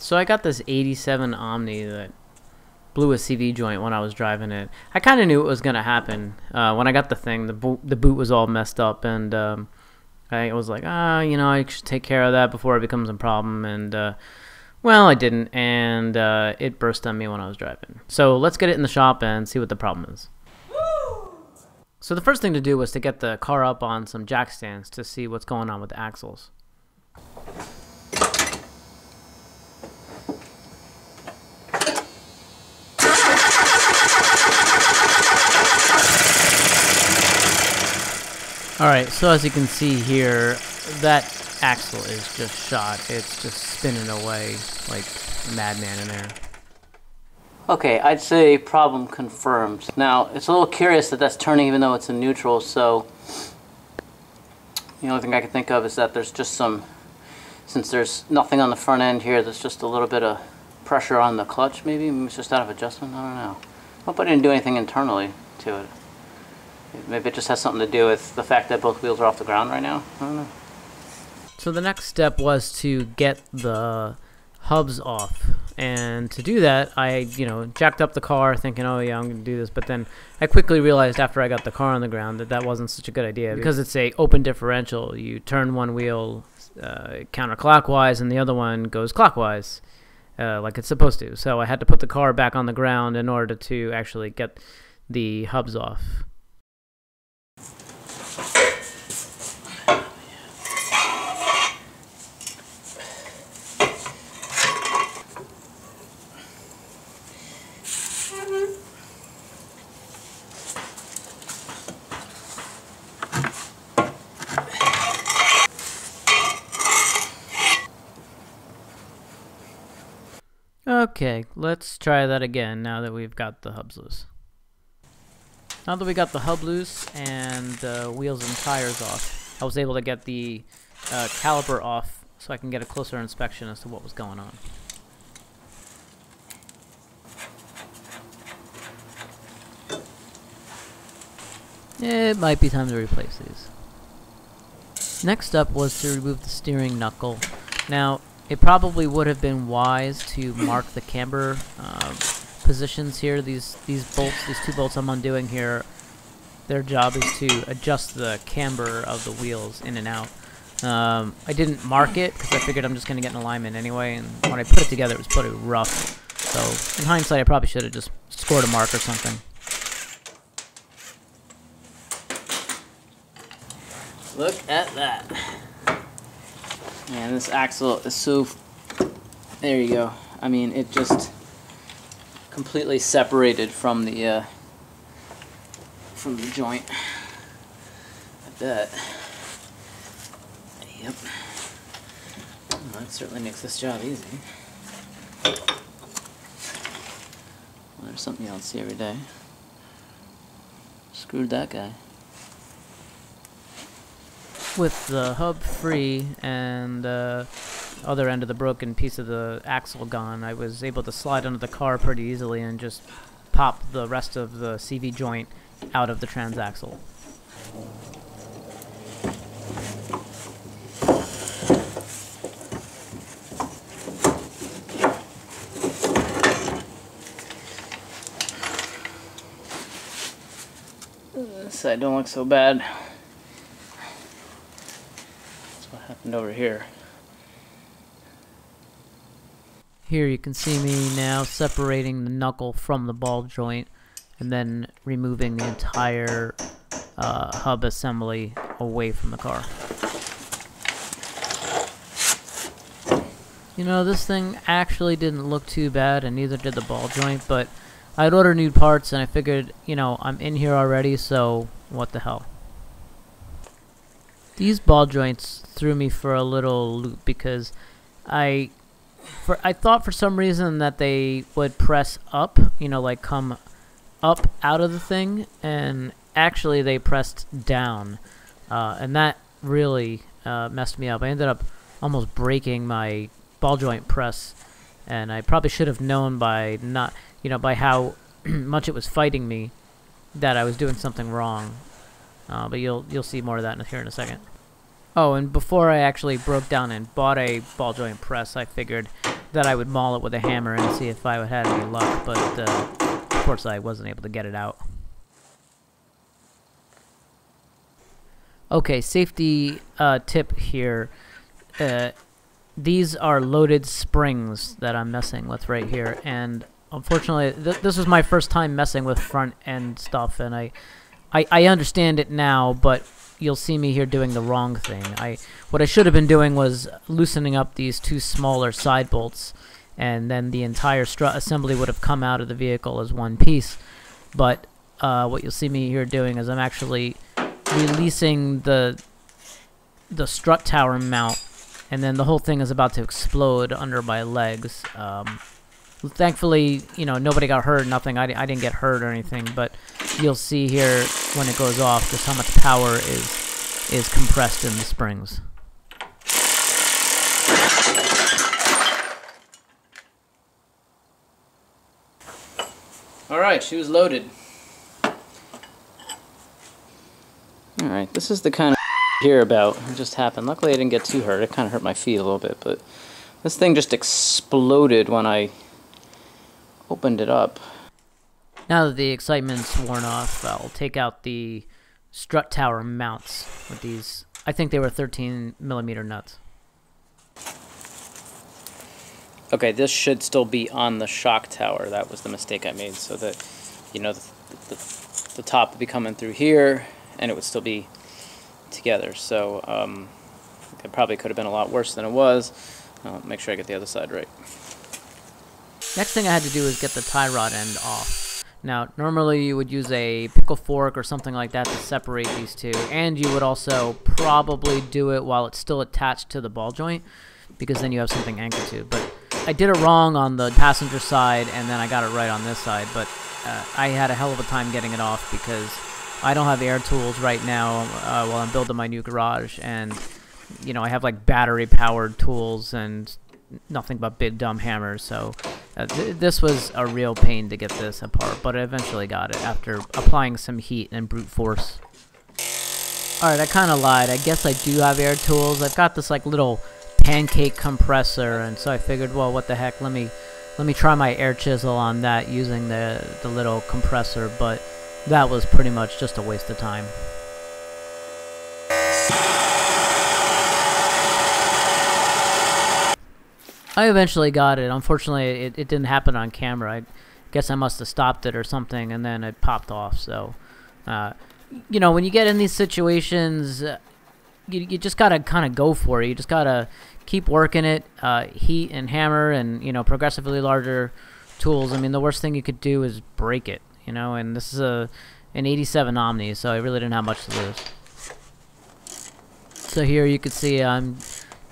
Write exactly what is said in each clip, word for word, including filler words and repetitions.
So I got this eighty-seven Omni that blew a C V joint when I was driving it. I kind of knew it was going to happen. Uh, when I got the thing, the, bo the boot was all messed up, and um, I was like, ah, oh, you know, I should take care of that before it becomes a problem, and uh, well, I didn't, and uh, it burst on me when I was driving. So let's get it in the shop and see what the problem is. So the first thing to do was to get the car up on some jack stands to see what's going on with the axles. Alright, so as you can see here, that axle is just shot. It's just spinning away like a madman in there. Okay, I'd say problem confirmed. Now, it's a little curious that that's turning even though it's in neutral, so the only thing I can think of is that there's just some, since there's nothing on the front end here, there's just a little bit of pressure on the clutch maybe? Maybe it's just out of adjustment? I don't know. I hope I didn't do anything internally to it. Maybe it just has something to do with the fact that both wheels are off the ground right now. I don't know. So the next step was to get the hubs off, and to do that, I, you know, jacked up the car thinking, oh yeah, I'm going to do this, but then I quickly realized after I got the car on the ground that that wasn't such a good idea because it's a open differential. You turn one wheel uh, counterclockwise and the other one goes clockwise uh, like it's supposed to. So I had to put the car back on the ground in order to actually get the hubs off. Okay, let's try that again now that we've got the hubs loose. Now that we got the hub loose and the uh, wheels and tires off, I was able to get the uh, caliper off so I can get a closer inspection as to what was going on. It might be time to replace these. Next up was to remove the steering knuckle. Now, it probably would have been wise to mark the camber uh, positions here. These these bolts, these two bolts I'm undoing here, their job is to adjust the camber of the wheels in and out. Um, I didn't mark it because I figured I'm just going to get an alignment anyway, and when I put it together it was pretty rough. So in hindsight I probably should have just scored a mark or something. Look at that. Man, this axle is so, there you go. I mean, it just completely separated from the uh, from the joint. I bet. Yep. Well, that certainly makes this job easy. Well, there's something you don't see every day. Screwed that guy. With the hub free and uh, other end of the broken piece of the axle gone, I was able to slide under the car pretty easily and just pop the rest of the C V joint out of the transaxle. This side don't look so bad. Happened over here. Here you can see me now separating the knuckle from the ball joint and then removing the entire uh, hub assembly away from the car. You know, this thing actually didn't look too bad, and neither did the ball joint, but I'd ordered new parts and I figured, you know, I'm in here already, so what the hell. These ball joints threw me for a little loop because I, for, I thought for some reason that they would press up, you know, like come up out of the thing, and actually they pressed down, uh, and that really uh, messed me up. I ended up almost breaking my ball joint press, and I probably should have known by not, you know, by how much it was fighting me that I was doing something wrong. Uh, but you'll you'll see more of that in here in a second. Oh, and before I actually broke down and bought a ball joint press, I figured that I would maul it with a hammer and see if I would have any luck, but uh, of course I wasn't able to get it out. Okay, safety uh, tip here. Uh, these are loaded springs that I'm messing with right here, and unfortunately th this was my first time messing with front end stuff, and I, I I understand it now, but you'll see me here doing the wrong thing. I what I should have been doing was loosening up these two smaller side bolts, and then the entire strut assembly would have come out of the vehicle as one piece. But uh, what you'll see me here doing is I'm actually releasing the the strut tower mount, and then the whole thing is about to explode under my legs. Um, thankfully, you know, nobody got hurt, nothing. I, I didn't get hurt or anything, but you'll see here when it goes off just how much power is is compressed in the springs. All right, she was loaded. Alright, this is the kind of hear about. It just happened. Luckily I didn't get too hurt. It kind of hurt my feet a little bit, but this thing just exploded when I opened it up. Now that the excitement's worn off, I'll take out the strut tower mounts with these. I think they were thirteen millimeter nuts. Okay, this should still be on the shock tower. That was the mistake I made, so that, you know, the, the, the top would be coming through here, and it would still be together. So um, it probably could have been a lot worse than it was. I'll make sure I get the other side right. Next thing I had to do is get the tie rod end off. Now normally you would use a pickle fork or something like that to separate these two, and you would also probably do it while it's still attached to the ball joint, because then you have something anchored to. But I did it wrong on the passenger side, and then I got it right on this side, but uh, I had a hell of a time getting it off because I don't have air tools right now uh, while I'm building my new garage, and you know, I have like battery powered tools and nothing but big dumb hammers, so uh, th this was a real pain to get this apart, but I eventually got it after applying some heat and brute force. Alright, I kinda lied. I guess I do have air tools. I've got this like little pancake compressor, and so I figured, well, what the heck, let me let me try my air chisel on that using the, the little compressor, but that was pretty much just a waste of time. I eventually got it. Unfortunately, it, it didn't happen on camera. I guess I must have stopped it or something, and then it popped off. So, uh, you know, when you get in these situations, uh, you, you just got to kind of go for it. You just got to keep working it, uh, heat and hammer and, you know, progressively larger tools. I mean, the worst thing you could do is break it. You know, and this is a an eighty-seven Omni, so I really didn't have much to lose. So here you can see I'm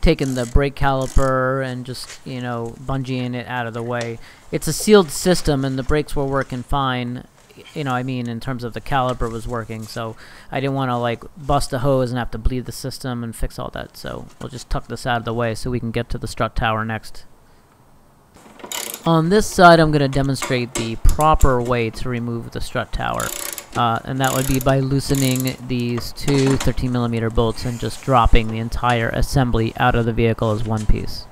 taking the brake caliper and just, you know, bungeeing it out of the way. It's a sealed system, and the brakes were working fine. You know, I mean, in terms of the caliper was working, so I didn't want to like bust a hose and have to bleed the system and fix all that. So we'll just tuck this out of the way so we can get to the strut tower next. On this side, I'm going to demonstrate the proper way to remove the strut tower, uh, and that would be by loosening these two thirteen millimeter bolts and just dropping the entire assembly out of the vehicle as one piece.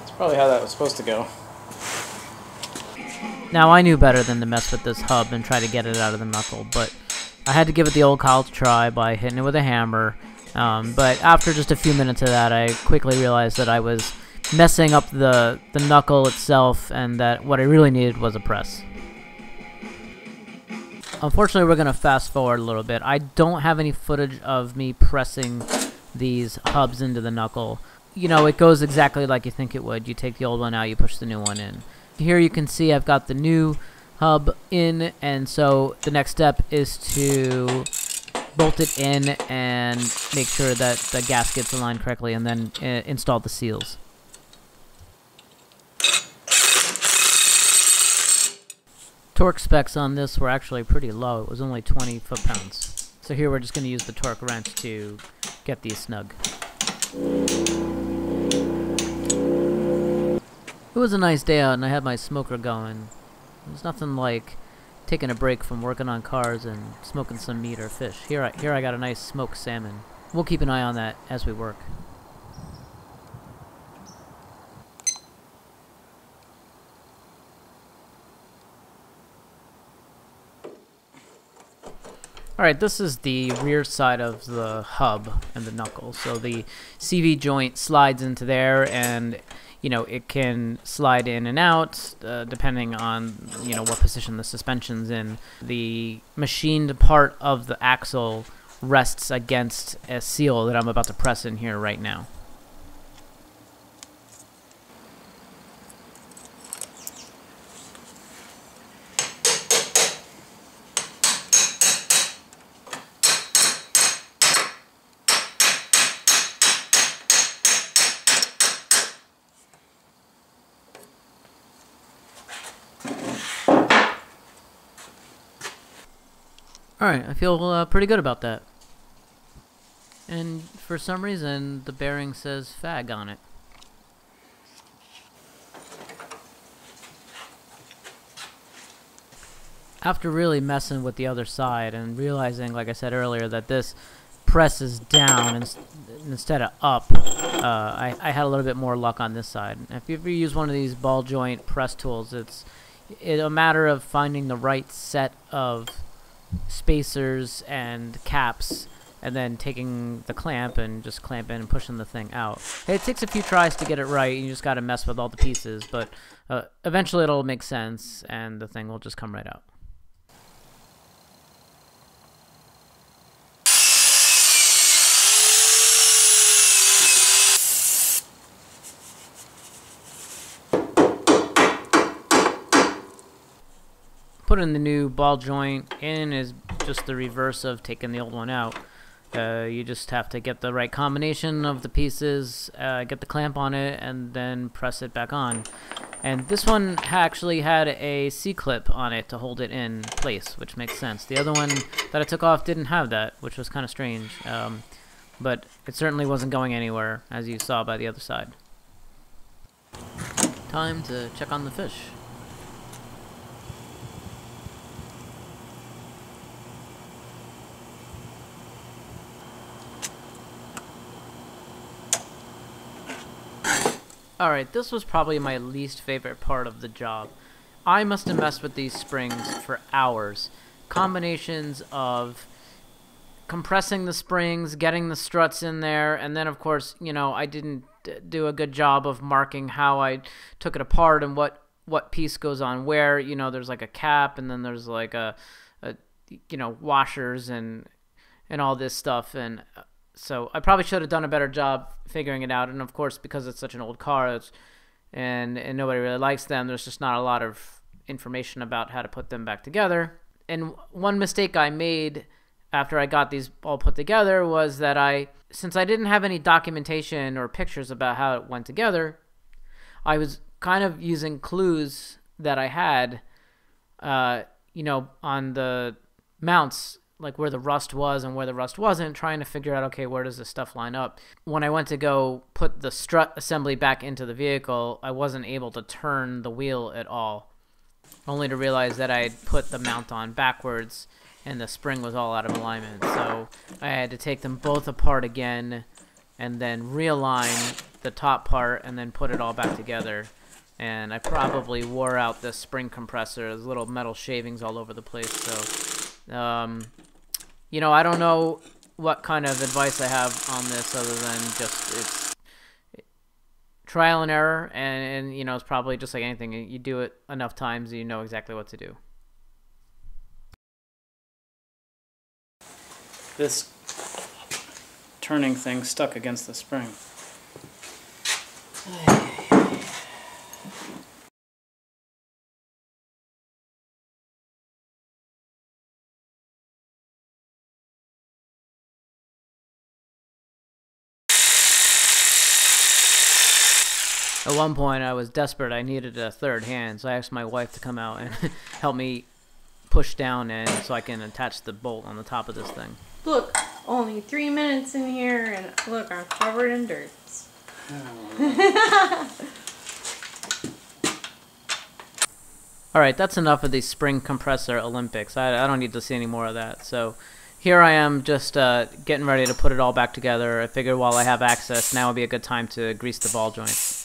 That's probably how that was supposed to go. Now, I knew better than to mess with this hub and try to get it out of the knuckle, but I had to give it the old college try by hitting it with a hammer, um, but after just a few minutes of that, I quickly realized that I was messing up the, the knuckle itself, and that what I really needed was a press. Unfortunately, we're going to fast forward a little bit. I don't have any footage of me pressing these hubs into the knuckle. You know, it goes exactly like you think it would. You take the old one out, you push the new one in. Here you can see I've got the new hub in, and so the next step is to bolt it in and make sure that the gasket's aligned correctly, and then uh, install the seals. Torque specs on this were actually pretty low. It was only twenty foot pounds. So here we're just going to use the torque wrench to get these snug. It was a nice day out, and I had my smoker going. There's nothing like taking a break from working on cars and smoking some meat or fish. Here I, here I got a nice smoked salmon. We'll keep an eye on that as we work. Alright, this is the rear side of the hub and the knuckle. So the C V joint slides into there, and you know, it can slide in and out uh, depending on, you know, what position the suspension's in. The machined part of the axle rests against a seal that I'm about to press in here right now. Alright, I feel uh, pretty good about that. And for some reason, the bearing says F A G on it. After really messing with the other side and realizing, like I said earlier, that this presses down ins instead of up, uh, I, I had a little bit more luck on this side. If you ever use one of these ball joint press tools, it's, it's a matter of finding the right set of spacers and caps, and then taking the clamp and just clamping and pushing the thing out. It takes a few tries to get it right, and you just gotta mess with all the pieces, but uh, eventually it'll make sense and the thing will just come right out. Putting the new ball joint in is just the reverse of taking the old one out. Uh, you just have to get the right combination of the pieces, uh, get the clamp on it, and then press it back on. And this one actually had a C-clip on it to hold it in place, which makes sense. The other one that I took off didn't have that, which was kind of strange. Um, but it certainly wasn't going anywhere, as you saw by the other side. Time to check on the fish. Alright, this was probably my least favorite part of the job. I must have messed with these springs for hours. Combinations of compressing the springs, getting the struts in there, and then of course, you know, I didn't do a good job of marking how I took it apart and what, what piece goes on where. You know, there's like a cap, and then there's like a, a you know, washers and, and all this stuff, and so I probably should have done a better job figuring it out. And of course, because it's such an old car, it's, and, and nobody really likes them, there's just not a lot of information about how to put them back together. And one mistake I made after I got these all put together was that I, since I didn't have any documentation or pictures about how it went together, I was kind of using clues that I had, uh, you know, on the mounts, like where the rust was and where the rust wasn't, trying to figure out, okay, where does this stuff line up? When I went to go put the strut assembly back into the vehicle, I wasn't able to turn the wheel at all, only to realize that I had put the mount on backwards and the spring was all out of alignment. So I had to take them both apart again and then realign the top part and then put it all back together. And I probably wore out the spring compressor. There's little metal shavings all over the place, so um, you know, I don't know what kind of advice I have on this other than just it's trial and error, and, and you know, it's probably just like anything. You do it enough times, you know exactly what to do. This turning thing stuck against the spring. At one point, I was desperate. I needed a third hand, so I asked my wife to come out and help me push down and so I can attach the bolt on the top of this thing. Look, only three minutes in here, and look, I'm covered in dirt. Oh. All right, that's enough of these spring compressor Olympics. I, I don't need to see any more of that. So here I am, just uh, getting ready to put it all back together. I figured while I have access, now would be a good time to grease the ball joint.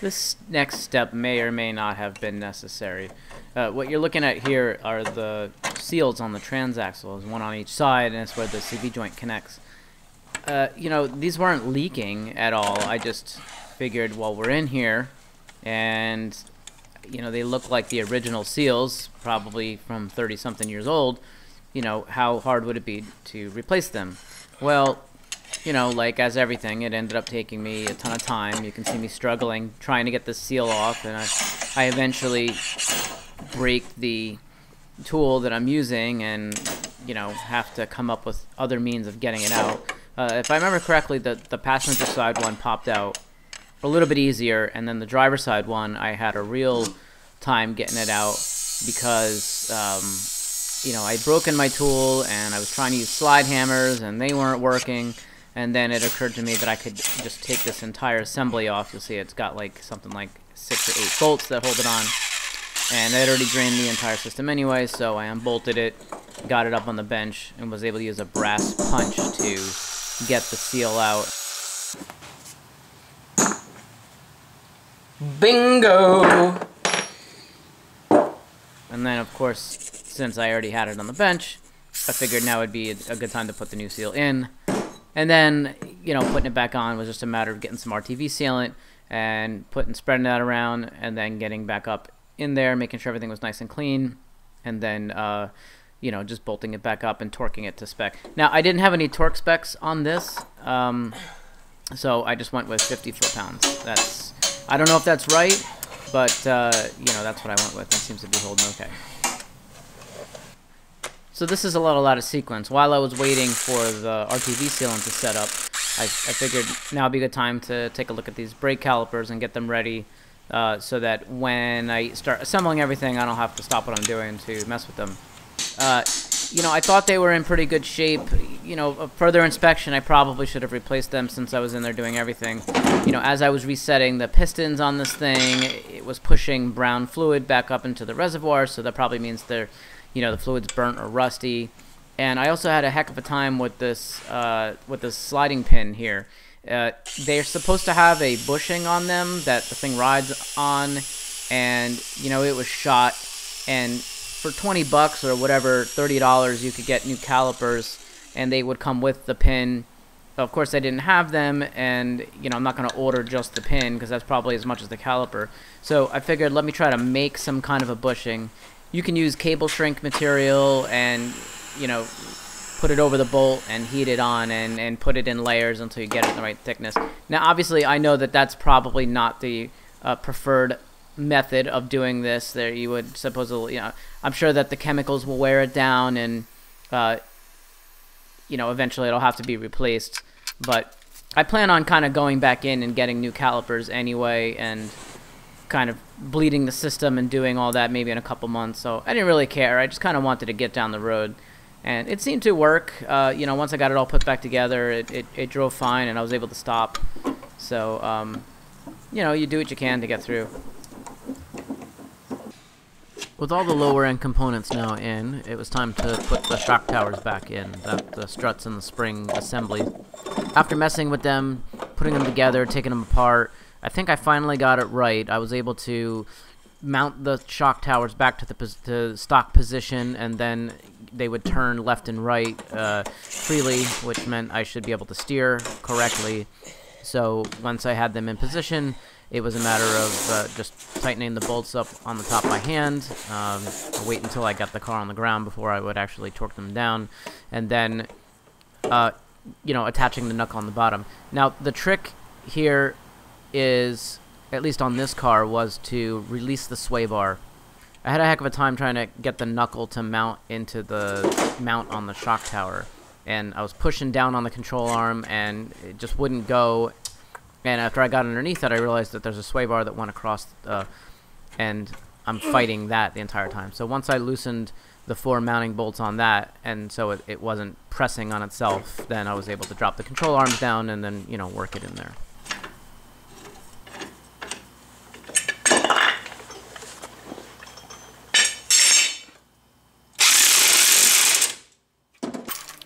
This next step may or may not have been necessary. Uh, what you're looking at here are the seals on the transaxle. There's one on each side, and it's where the C V joint connects. Uh, you know, these weren't leaking at all. I just figured, well, we're in here, and you know, they look like the original seals, probably from thirty-something years old. You know, how hard would it be to replace them? Well, you know, like as everything, it ended up taking me a ton of time. You can see me struggling, trying to get the seal off, and I, I eventually break the tool that I'm using and, you know, have to come up with other means of getting it out. Uh, if I remember correctly, the, the passenger side one popped out a little bit easier, and then the driver side one, I had a real time getting it out because, um, you know, I'd broken my tool, and I was trying to use slide hammers, and they weren't working. And then it occurred to me that I could just take this entire assembly off. You'll see it's got like something like six or eight bolts that hold it on. And I'd already drained the entire system anyway, so I unbolted it, got it up on the bench, and was able to use a brass punch to get the seal out. Bingo! And then, of course, since I already had it on the bench, I figured now would be a good time to put the new seal in. And then, you know, putting it back on was just a matter of getting some R T V sealant and putting, spreading that around, and then getting back up in there, making sure everything was nice and clean, and then, uh, you know, just bolting it back up and torquing it to spec. Now, I didn't have any torque specs on this, um, so I just went with fifty foot-pounds. That's, I don't know if that's right, but, uh, you know, that's what I went with. That seems to be holding okay. So this is a lot, a lot of sequence. While I was waiting for the R T V sealant to set up, I, I figured now would be a good time to take a look at these brake calipers and get them ready uh, so that when I start assembling everything, I don't have to stop what I'm doing to mess with them. Uh, you know, I thought they were in pretty good shape. You know, a further inspection, I probably should have replaced them since I was in there doing everything. You know, as I was resetting the pistons on this thing, it was pushing brown fluid back up into the reservoir, so that probably means they're, you know, the fluid's burnt or rusty. And I also had a heck of a time with this uh, with this sliding pin here. Uh, they're supposed to have a bushing on them that the thing rides on, and, you know, it was shot. And for twenty bucks or whatever, thirty dollars, you could get new calipers, and they would come with the pin. Of course, I didn't have them, and, you know, I'm not going to order just the pin because that's probably as much as the caliper. So I figured, let me try to make some kind of a bushing. You can use cable shrink material and, you know, put it over the bolt and heat it on and, and put it in layers until you get it in the right thickness. Now, obviously, I know that that's probably not the uh, preferred method of doing this. There, you would supposedly, you know, I'm sure that the chemicals will wear it down and, uh, you know, eventually it'll have to be replaced. But I plan on kind of going back in and getting new calipers anyway and kind of bleeding the system and doing all that maybe in a couple months, so I didn't really care. I just kind of wanted to get down the road, and it seemed to work. Uh, you know, once I got it all put back together, it, it, it drove fine, and I was able to stop. So, um, you know, you do what you can to get through. With all the lower end components now in, it was time to put the shock towers back in, the, the struts and the spring assembly. After messing with them, putting them together, taking them apart, I think I finally got it right. I was able to mount the shock towers back to the pos to stock position, and then they would turn left and right uh, freely, which meant I should be able to steer correctly. So once I had them in position, it was a matter of uh, just tightening the bolts up on the top of my hand. Um, wait until I got the car on the ground before I would actually torque them down, and then uh, you know, attaching the knuckle on the bottom. Now the trick here is, at least on this car, was to release the sway bar. I had a heck of a time trying to get the knuckle to mount into the mount on the shock tower, and I was pushing down on the control arm and it just wouldn't go. And after I got underneath it, I realized that there's a sway bar that went across, uh, and I'm fighting that the entire time. So once I loosened the four mounting bolts on that, and so it, it wasn't pressing on itself, then I was able to drop the control arms down and then, you know, work it in there.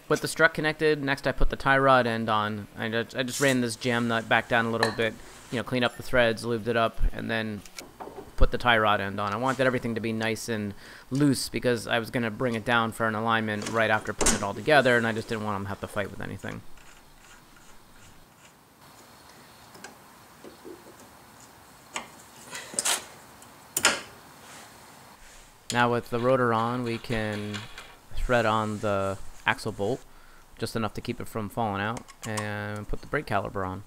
With the strut connected, next I put the tie rod end on. I just, I just ran this jam nut back down a little bit, you know, cleaned up the threads, lubed it up, and then put the tie rod end on. I wanted everything to be nice and loose because I was going to bring it down for an alignment right after putting it all together, and I just didn't want them to have to fight with anything. Now with the rotor on, we can thread on the axle bolt just enough to keep it from falling out, and put the brake caliper on.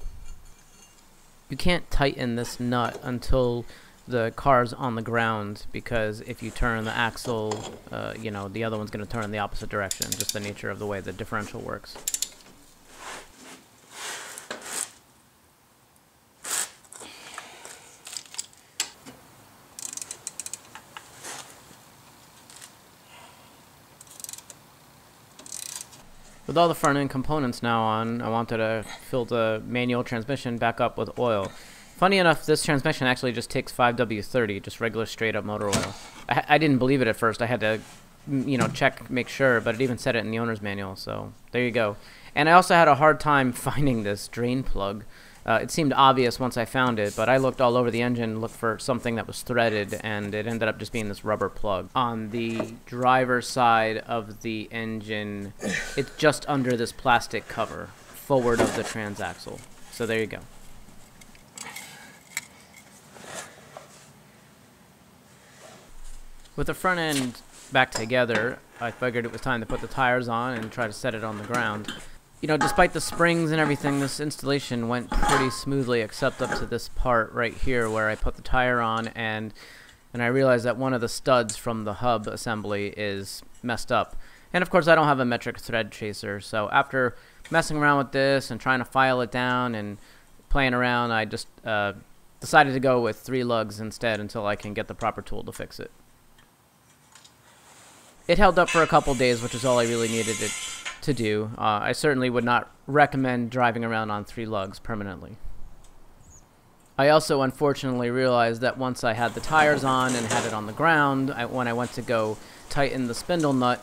You can't tighten this nut until the car's on the ground, because if you turn the axle, uh, you know, the other one's going to turn in the opposite direction, just the nature of the way the differential works. With all the front end components now on, I wanted to fill the manual transmission back up with oil. Funny enough, this transmission actually just takes five W thirty, just regular straight up motor oil. I, I didn't believe it at first. I had to, you know, check, make sure, but it even said it in the owner's manual, so there you go. And I also had a hard time finding this drain plug. Uh, it seemed obvious once I found it, but I looked all over the engine, looked for something that was threaded, and it ended up just being this rubber plug. On the driver's side of the engine, it's just under this plastic cover, forward of the transaxle. So there you go. With the front end back together, I figured it was time to put the tires on and try to set it on the ground. You know, despite the springs and everything, this installation went pretty smoothly, except up to this part right here where I put the tire on, and and I realized that one of the studs from the hub assembly is messed up. And of course I don't have a metric thread chaser, so after messing around with this and trying to file it down and playing around, I just uh, decided to go with three lugs instead until I can get the proper tool to fix it. It held up for a couple days, which is all I really needed it to do. Uh, I certainly would not recommend driving around on three lugs permanently. I also unfortunately realized that once I had the tires on and had it on the ground, I, when I went to go tighten the spindle nut,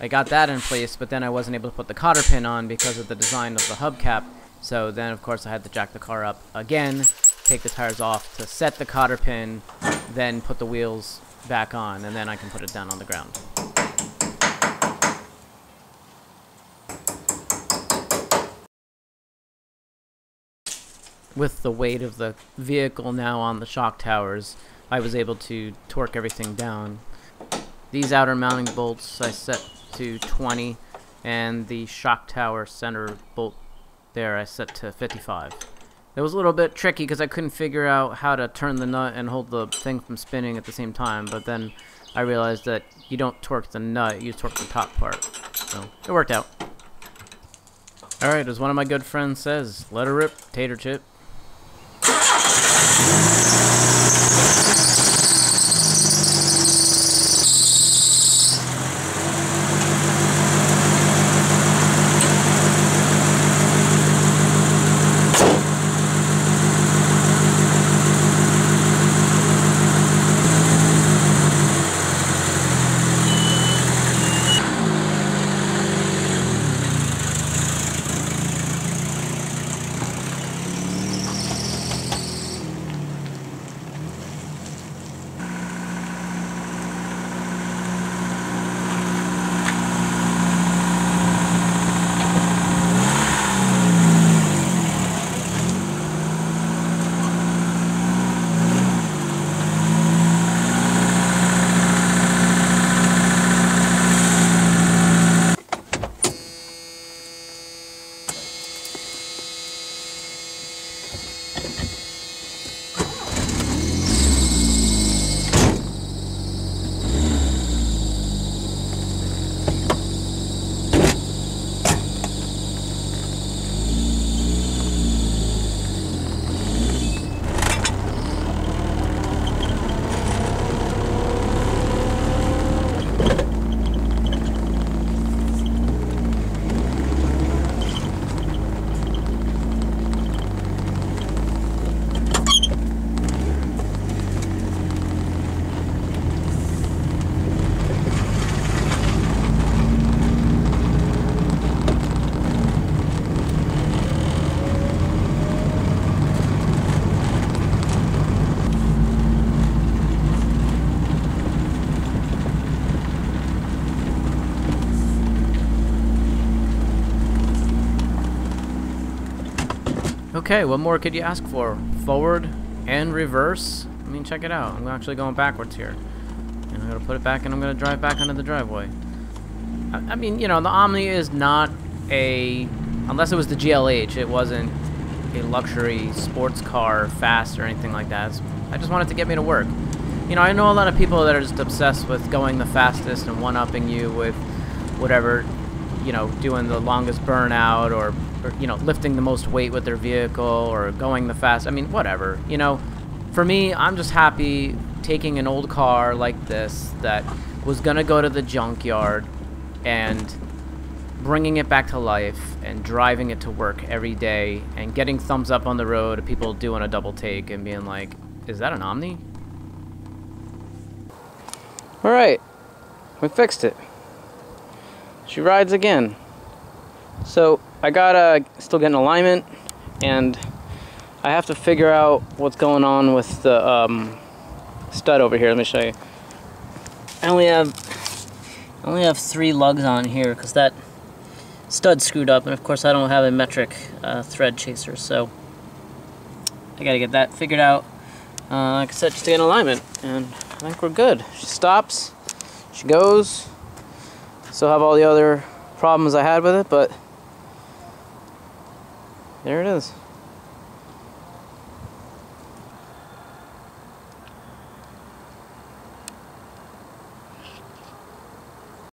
I got that in place, but then I wasn't able to put the cotter pin on because of the design of the hubcap. So then of course I had to jack the car up again, take the tires off to set the cotter pin, then put the wheels back on, and then I can put it down on the ground. With the weight of the vehicle now on the shock towers, I was able to torque everything down. These outer mounting bolts I set to twenty, and the shock tower center bolt there I set to fifty-five. It was a little bit tricky because I couldn't figure out how to turn the nut and hold the thing from spinning at the same time, but then I realized that you don't torque the nut, you torque the top part. So it worked out. Alright, as one of my good friends says, let her rip, tater chip. Okay, what more could you ask for? Forward and reverse. I mean, check it out. I'm actually going backwards here. And I'm going to put it back and I'm going to drive back into the driveway. I, I mean, you know, the Omni is not a... Unless it was the G L H, it wasn't a luxury sports car, fast or anything like that. It's, I just wanted to get me to work. You know, I know a lot of people that are just obsessed with going the fastest and one-upping you with whatever, you know, doing the longest burnout or, or, you know, lifting the most weight with their vehicle or going the fast. I mean, whatever. You know, for me, I'm just happy taking an old car like this that was going to go to the junkyard and bringing it back to life and driving it to work every day and getting thumbs up on the road of people doing a double take and being like, is that an Omni? All right, we fixed it. She rides again. So I got a, still getting alignment, and I have to figure out what's going on with the um, stud over here. Let me show you. I only have, I only have three lugs on here because that stud screwed up, and of course I don't have a metric uh, thread chaser, so I gotta get that figured out. Uh, like I said, just to get an alignment, and I think we're good. She stops, she goes. Still have all the other problems I had with it, but there it is.